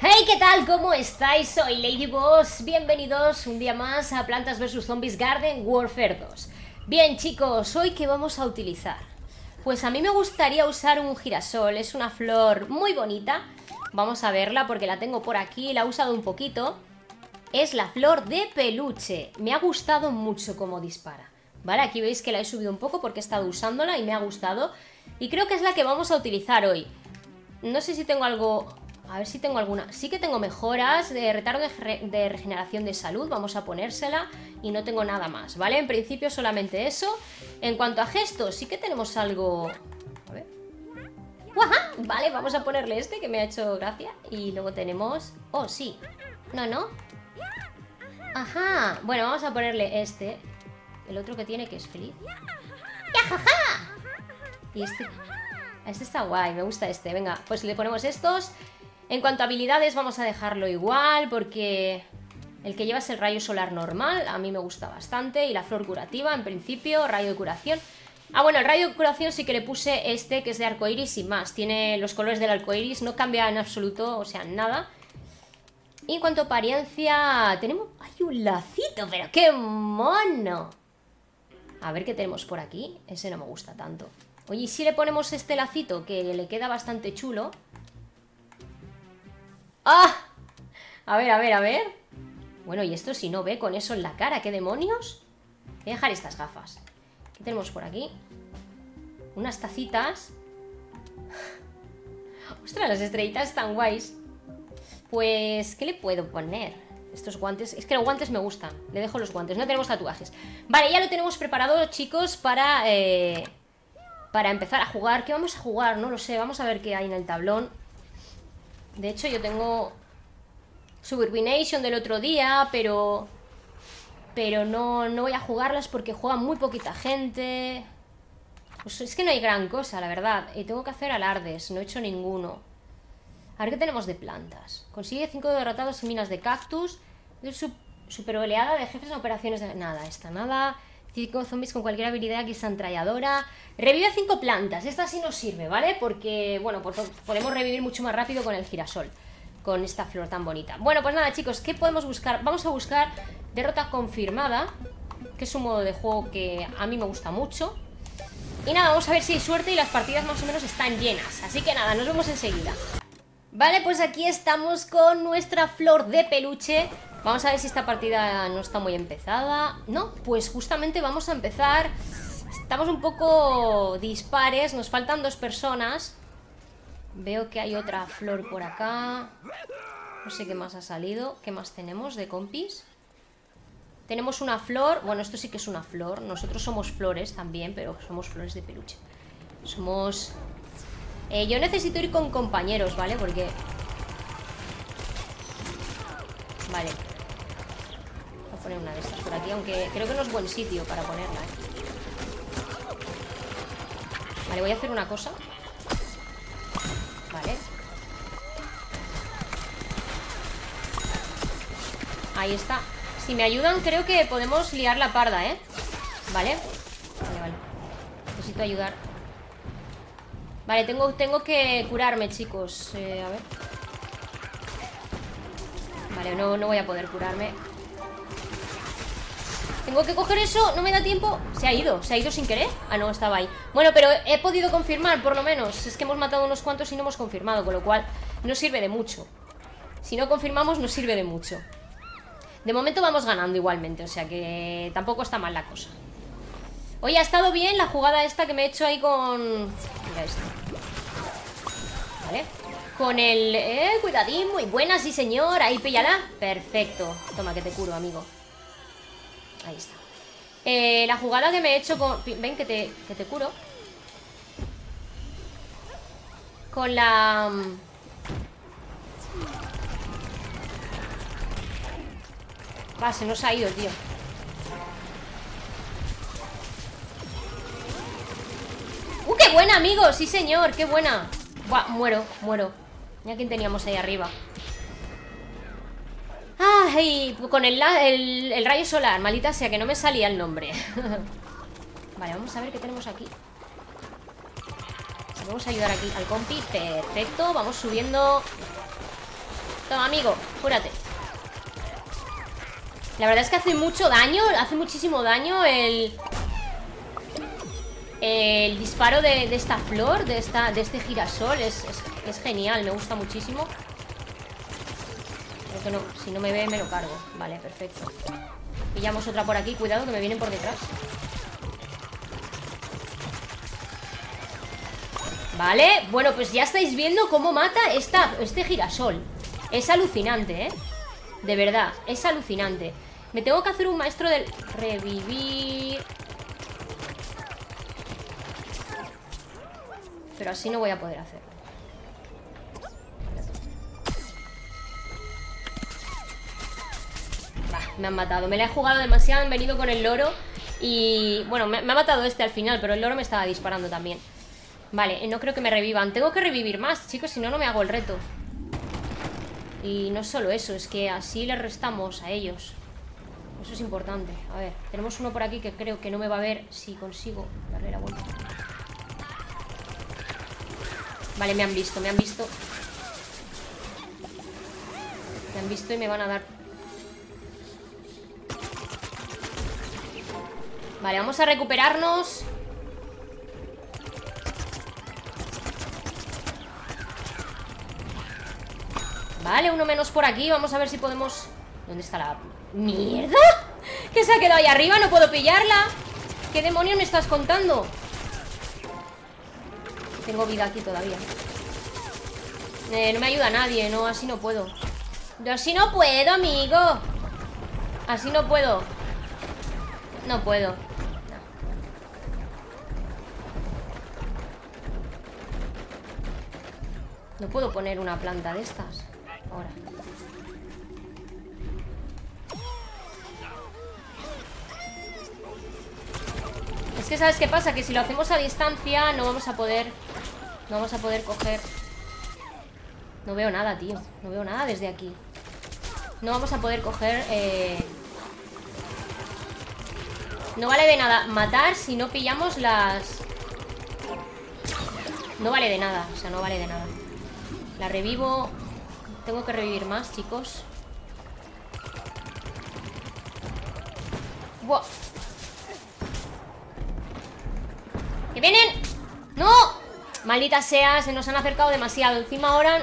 Hey, ¿qué tal? ¿Cómo estáis? Soy Lady Boss, bienvenidos un día más a Plantas vs Zombies Garden Warfare 2. Bien chicos, ¿hoy qué vamos a utilizar? Pues a mí me gustaría usar un girasol, es una flor muy bonita. Vamos a verla porque la tengo por aquí, la he usado un poquito. Es la flor de peluche, me ha gustado mucho cómo dispara. Vale, aquí veis que la he subido un poco porque he estado usándola y me ha gustado. Y creo que es la que vamos a utilizar hoy. No sé si tengo algo... A ver si tengo alguna... Sí que tengo mejoras de retardo de regeneración de salud. Vamos a ponérsela. Y no tengo nada más, ¿vale? En principio solamente eso. En cuanto a gestos, sí que tenemos algo... A ver... ¡Guajá! Vale, vamos a ponerle este que me ha hecho gracia. Y luego tenemos... ¡Oh, sí! No, no. ¡Ajá! Bueno, vamos a ponerle este. El otro que tiene que es feliz. ¡Yajaja! Y este... Este está guay, me gusta este. Venga, pues le ponemos estos... En cuanto a habilidades vamos a dejarlo igual porque el que lleva es el rayo solar normal, a mí me gusta bastante, y la flor curativa en principio, rayo de curación. Ah bueno, el rayo de curación sí que le puse este que es de arcoiris y más, tiene los colores del arcoiris, no cambia en absoluto, o sea, nada. Y en cuanto a apariencia, tenemos... ¡Ay, un lacito! ¡Pero qué mono! A ver qué tenemos por aquí, ese no me gusta tanto. Oye, ¿y si le ponemos este lacito que le queda bastante chulo? ¡Ah! A ver, a ver, a ver. Bueno, y esto si no ve con eso en la cara, ¿qué demonios? Voy a dejar estas gafas. ¿Qué tenemos por aquí? Unas tacitas. ¡Ostras, las estrellitas están guays! Pues, ¿qué le puedo poner? Estos guantes, es que los guantes me gustan. Le dejo los guantes, no tenemos tatuajes. Vale, ya lo tenemos preparado, chicos, para empezar a jugar. ¿Qué vamos a jugar? No lo sé, vamos a ver qué hay en el tablón. De hecho yo tengo Suburbination del otro día, pero no voy a jugarlas porque juega muy poquita gente. Pues es que no hay gran cosa, la verdad. Y tengo que hacer alardes, no he hecho ninguno. A ver qué tenemos de plantas. Consigue 5 derrotados en minas de cactus. Super oleada de jefes en operaciones de... Nada, esta nada. 5 zombies con cualquier habilidad que sea ametralladora. Revive 5 plantas, esta sí nos sirve, ¿vale? Porque, bueno, pues podemos revivir mucho más rápido con el girasol, con esta flor tan bonita. Bueno, pues nada chicos, ¿qué podemos buscar? Vamos a buscar derrota confirmada, que es un modo de juego que a mí me gusta mucho. Y nada, vamos a ver si hay suerte y las partidas más o menos están llenas. Así que nada, nos vemos enseguida. Vale, pues aquí estamos con nuestra flor de peluche. Vamos a ver si esta partida no está muy empezada. No, pues justamente vamos a empezar. Estamos un poco dispares, nos faltan 2 personas. Veo que hay otra flor por acá. No sé qué más ha salido. ¿Qué más tenemos de compis? Tenemos una flor. Bueno, esto sí que es una flor. Nosotros somos flores también, pero somos flores de peluche. Somos... yo necesito ir con compañeros, ¿vale? Porque... Vale, voy a poner una de estas por aquí, aunque creo que no es buen sitio para ponerla, ¿eh? Vale, voy a hacer una cosa. Vale. Ahí está. Si me ayudan creo que podemos liar la parda, ¿eh? Vale. Vale, vale. Necesito ayudar. Vale, tengo que curarme, chicos. A ver. Vale, no voy a poder curarme. Tengo que coger eso, no me da tiempo. Se ha ido sin querer. Ah, no, estaba ahí. Bueno, pero he podido confirmar, por lo menos. Es que hemos matado unos cuantos y no hemos confirmado, con lo cual no sirve de mucho. Si no confirmamos, no sirve de mucho. De momento vamos ganando igualmente, o sea que tampoco está mal la cosa. Oye, ha estado bien la jugada esta que me he hecho ahí con... Mira esto. Vale. Con el... cuidadín, muy buena, sí señor. Ahí, píllala. Perfecto. Toma, que te curo, amigo. Ahí está. La jugada que me he hecho con... Ven, que te curo. Con la... Va, se nos ha ido, tío. ¡Qué buena, amigo! Sí señor, qué buena. Buah, muero. Mira quién teníamos ahí arriba. ¡Ay! Con el rayo solar, maldita sea, que no me salía el nombre. Vale, vamos a ver qué tenemos aquí. Vamos a ayudar aquí al compi. Perfecto, vamos subiendo. Toma, amigo, cúrate. La verdad es que hace mucho daño, hace muchísimo daño el disparo de esta flor, de este girasol. Es genial, me gusta muchísimo. Creo que no, si no me ve me lo cargo. Vale, perfecto. Pillamos otra por aquí, cuidado que me vienen por detrás. Vale, bueno, pues ya estáis viendo cómo mata este girasol. Es alucinante, ¿eh? De verdad, es alucinante. Me tengo que hacer un maestro del... Revivir... Pero así no voy a poder hacerlo. Bah, me han matado. Me la he jugado demasiado, han venido con el loro. Y... bueno, me ha matado este al final, pero el loro me estaba disparando también. Vale, no creo que me revivan. Tengo que revivir más, chicos, si no, no me hago el reto. Y no solo eso, es que así le restamos a ellos. Eso es importante. A ver, tenemos uno por aquí que creo que no me va a ver si consigo darle la vuelta. Vale, me han visto, me han visto. Me han visto y me van a dar. Vale, vamos a recuperarnos. Vale, uno menos por aquí, vamos a ver si podemos... ¿Dónde está la... mierda? ¿Qué se ha quedado ahí arriba? No puedo pillarla. ¿Qué demonios me estás contando? Tengo vida aquí todavía. No me ayuda nadie, no, así no puedo. Así no puedo, amigo. Así no puedo. No puedo. No puedo poner una planta de estas. Ahora. Es que ¿sabes qué pasa? Que si lo hacemos a distancia no vamos a poder. No vamos a poder coger. No veo nada, tío. No veo nada desde aquí. No vamos a poder coger No vale de nada matar si no pillamos las... No vale de nada, o sea, no vale de nada. La revivo. Tengo que revivir más, chicos. ¡Wow! ¡Que vienen! ¡No! Maldita sea, se nos han acercado demasiado. Encima ahora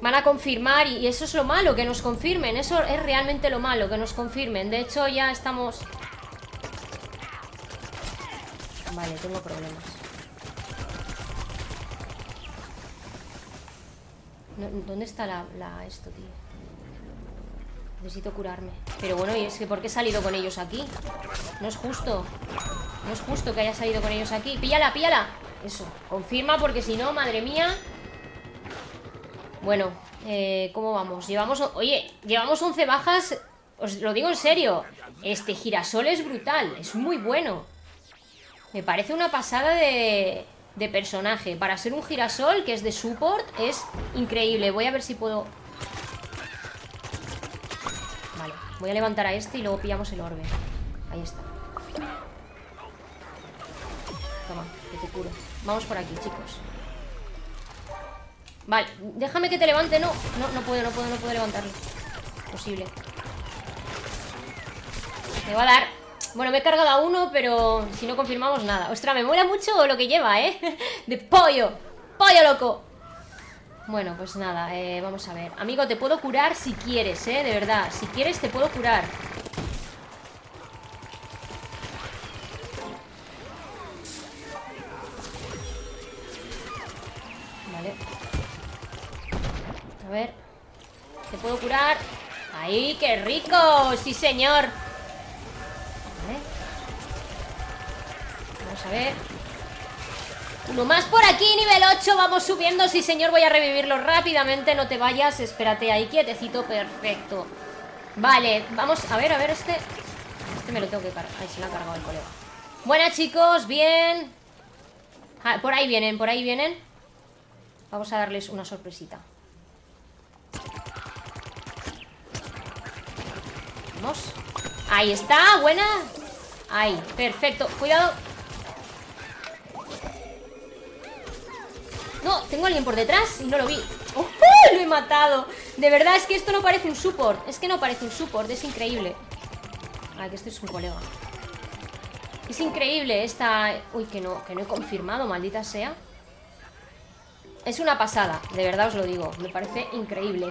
van a confirmar. Y eso es lo malo, que nos confirmen. Eso es realmente lo malo, que nos confirmen. De hecho, ya estamos... Vale, tengo problemas. ¿Dónde está esto, tío? Necesito curarme. Pero bueno, y es que ¿por qué he salido con ellos aquí? No es justo. No es justo que haya salido con ellos aquí. ¡Píllala, píllala! Eso, confirma porque si no, madre mía. Bueno, ¿cómo vamos? Llevamos 11 bajas. Os lo digo en serio. Este girasol es brutal. Es muy bueno. Me parece una pasada de personaje. Para ser un girasol que es de support, es increíble. Voy a ver si puedo... Vale, voy a levantar a este y luego pillamos el orbe. Ahí está. Toma, que te curo. Vamos por aquí, chicos. Vale, déjame que te levante. No, no, no puedo levantarlo. Imposible. Me va a dar... Bueno, me he cargado a uno, pero si no confirmamos nada. Ostras, me mola mucho lo que lleva, ¿eh? De pollo. ¡Pollo loco! Bueno, pues nada, vamos a ver. Amigo, te puedo curar si quieres, ¿eh? De verdad, si quieres te puedo curar. Vale. A ver. Te puedo curar. ¡Ay, qué rico! ¡Sí, señor! Vamos a ver. Uno más por aquí, nivel 8. Vamos subiendo, sí señor, voy a revivirlo rápidamente. No te vayas, espérate ahí quietecito. Perfecto. Vale, vamos, a ver este. Este me lo tengo que cargar, ahí se lo ha cargado el colega. Buenas chicos, bien. Ah, por ahí vienen, por ahí vienen. Vamos a darles una sorpresita. Vamos. Ahí está, buena. Ahí, perfecto, cuidado. No, tengo a alguien por detrás y no lo vi. ¡Oh, lo he matado! De verdad, es que esto no parece un support. Es que no parece un support, es increíble. Ah, que esto es un colega. Es increíble esta... Uy, que no he confirmado, maldita sea. Es una pasada, de verdad os lo digo. Me parece increíble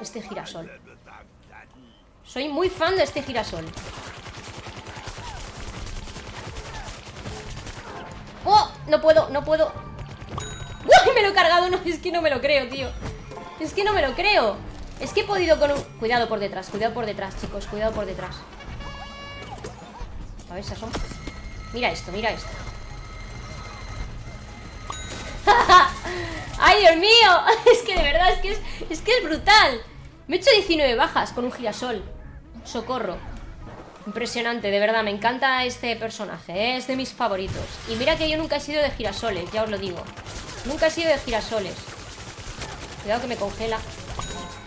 este girasol. Soy muy fan de este girasol. ¡Oh! No puedo. ¡Uy! Me lo he cargado. No, es que no me lo creo, tío. Es que no me lo creo. Es que he podido con un... cuidado por detrás, chicos. Cuidado por detrás. A ver, se asoma. Mira esto, mira esto. ¡Ay, Dios mío! Es que de verdad, es que es brutal. Me he hecho 19 bajas con un girasol. Socorro. Impresionante, de verdad, me encanta este personaje, ¿eh? Es de mis favoritos. Y mira que yo nunca he sido de girasoles, ya os lo digo. Nunca he sido de girasoles. Cuidado que me congela.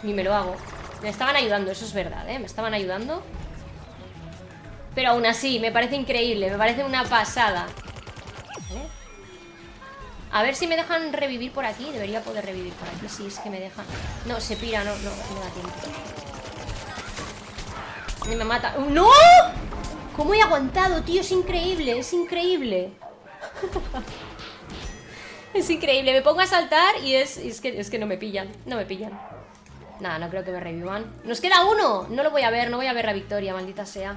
Ni me lo hago. Me estaban ayudando, eso es verdad, ¿eh? Me estaban ayudando. Pero aún así, me parece increíble, me parece una pasada. ¿Vale? A ver si me dejan revivir por aquí. Debería poder revivir por aquí, si es que me dejan. No, se pira, no me da tiempo. Me mata. ¡No! ¿Cómo he aguantado, tío? Es increíble, es increíble. Es increíble. Me pongo a saltar y es que no me pillan. No me pillan. Nada, no creo que me revivan. ¡Nos queda uno! No lo voy a ver, no voy a ver la victoria, maldita sea.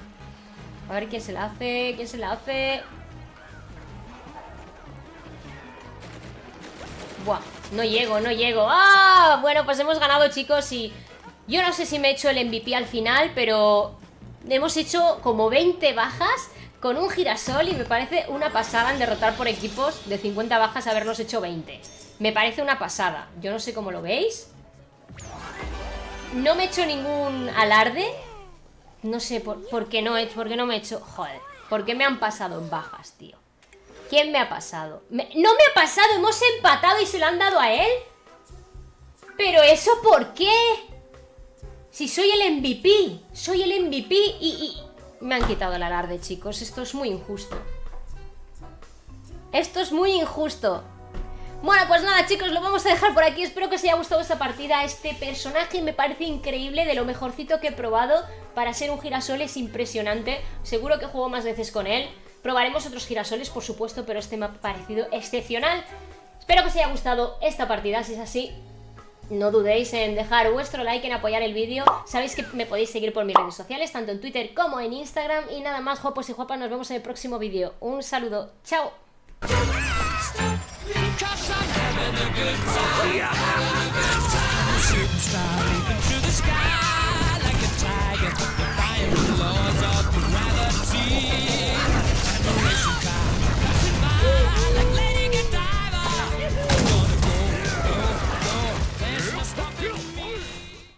A ver quién se la hace, quién se la hace. Buah, no llego. ¡Ah! Bueno, pues hemos ganado, chicos, y... Yo no sé si me he hecho el MVP al final, pero hemos hecho como 20 bajas con un girasol y me parece una pasada en derrotar por equipos de 50 bajas habernos hecho 20. Me parece una pasada. Yo no sé cómo lo veis. No me he hecho ningún alarde. No sé por qué no me he hecho... Joder, ¿por qué me han pasado en bajas, tío? ¿Quién me ha pasado? ¡No me ha pasado! ¡Hemos empatado y se lo han dado a él! ¿Pero eso por qué? Si soy el MVP, y me han quitado el alarde, chicos. Esto es muy injusto. Bueno, pues nada, chicos, lo vamos a dejar por aquí. Espero que os haya gustado esta partida. Este personaje me parece increíble, de lo mejorcito que he probado. Para ser un girasol es impresionante. Seguro que juego más veces con él. Probaremos otros girasoles, por supuesto, pero este me ha parecido excepcional. Espero que os haya gustado esta partida. Si es así, no dudéis en dejar vuestro like, en apoyar el vídeo. Sabéis que me podéis seguir por mis redes sociales, tanto en Twitter como en Instagram. Y nada más, guapos y guapas, nos vemos en el próximo vídeo. Un saludo, chao.